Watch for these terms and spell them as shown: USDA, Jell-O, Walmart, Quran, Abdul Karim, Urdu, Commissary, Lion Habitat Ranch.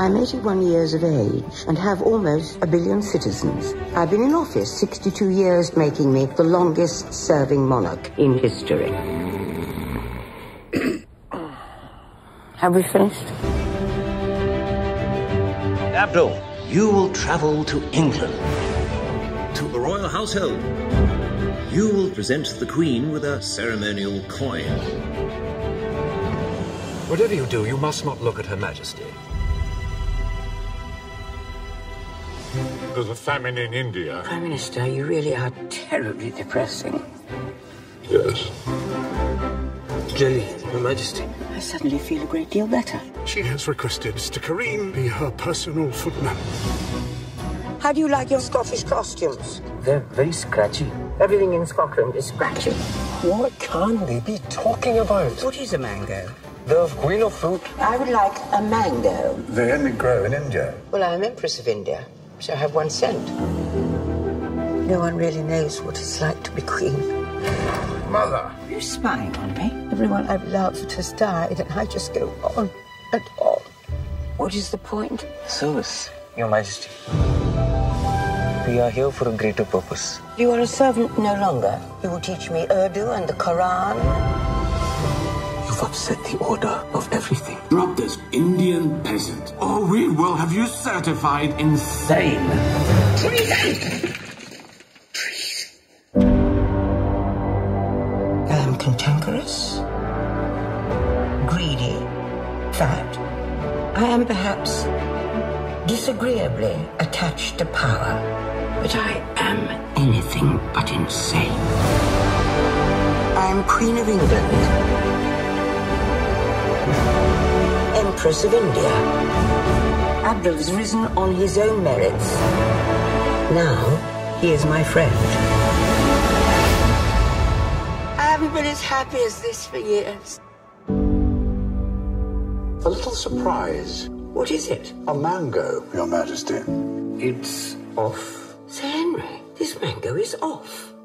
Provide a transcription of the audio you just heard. I am 81 years of age and have almost 1 billion citizens. I've been in office 62 years, making me the longest serving monarch in history. Have we finished? Abdul, you will travel to England, to the royal household. You will present the Queen with a ceremonial coin. Whatever you do, you must not look at Her Majesty. There's a famine in India. Prime Minister, you really are terribly depressing. Yes. Jelly, Her Majesty. I suddenly feel a great deal better. She has requested Mr. Karim be her personal footman. How do you like your Scottish costumes? They're very scratchy. Everything in Scotland is scratchy. What can they be talking about? What is a mango? The queen of fruit. I would like a mango. They only grow in India. Well, I'm Empress of India, so I have 1 cent. No one really knows what it's like to be queen. Mother! Are you spying on me? Everyone I've loved has died, and I just go on and on. What is the point? Service, Your Majesty. We are here for a greater purpose. You are a servant no longer. You will teach me Urdu and the Quran. You've upset the order of everything. Drop this Indian peasant, or we will have you certified insane. Please. I am cantankerous, greedy, fat. I am perhaps disagreeably attached to power. But I am anything but insane. I am Queen of England, Empress of India. Abdul has risen on his own merits. Now he is my friend. I haven't been as happy as this for years. A little surprise. What is it? A mango, Your Majesty. It's off. Sir Henry, this mango is off.